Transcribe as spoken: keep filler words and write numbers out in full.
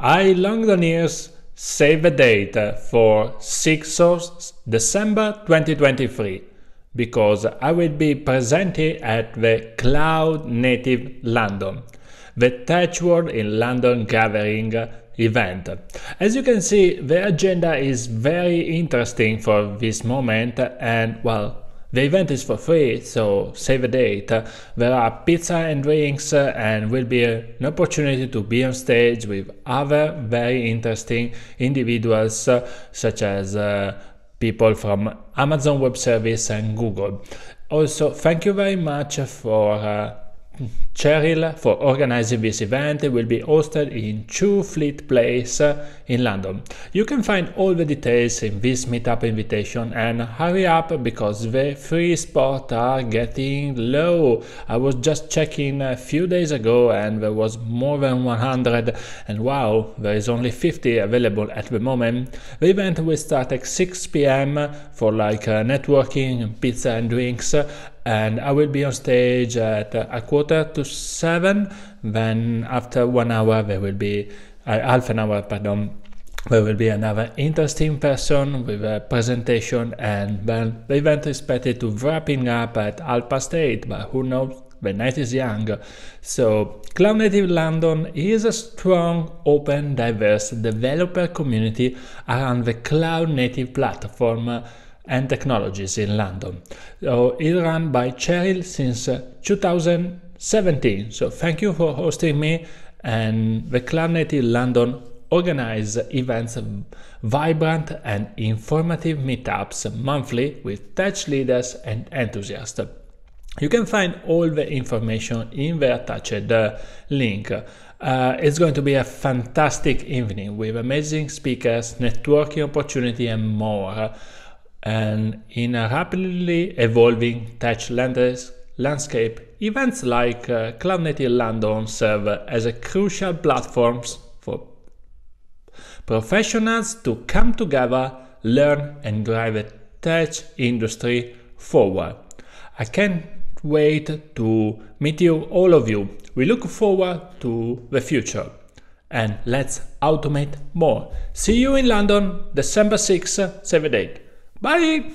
I Londoners save the date for sixth of December twenty twenty-three because I will be presenting at the Cloud Native London, the Touchword in London gathering event. As you can see, the agenda is very interesting for this moment, and well, the event is for free, so save the date. There are pizza and drinks, and will be an opportunity to be on stage with other very interesting individuals, such as uh, people from Amazon Web Service and Google. Also, thank you very much for uh, Cheryl for organizing this event. It will be hosted in Two Fleet Place in London. You can find all the details in this meetup invitation, and hurry up because the free spots are getting low. I was just checking a few days ago and there was more than one hundred, and wow, there is only fifty available at the moment. The event will start at six p m for like networking, pizza and drinks, and I will be on stage at a quarter to seven. Then after one hour there will be uh, half an hour pardon there will be another interesting person with a presentation, and then the event is expected to wrapping up at half past eight, but who knows, the night is young. So Cloud Native London is a strong, open, diverse developer community around the cloud native platform and technologies in London. So it's run by Cheryl since two thousand seventeen. So thank you for hosting me, and the Cloud Native London organize events, vibrant and informative meetups monthly with tech leaders and enthusiasts. You can find all the information in the attached uh, link. Uh, it's going to be a fantastic evening with amazing speakers, networking opportunity and more. And in a rapidly evolving tech landscape, events like uh, Cloud Native London serve as a crucial platform for professionals to come together, learn and drive the tech industry forward. I can't wait to meet you, all of you. We look forward to the future, and let's automate more. See you in London, December sixth, save the date. Bye!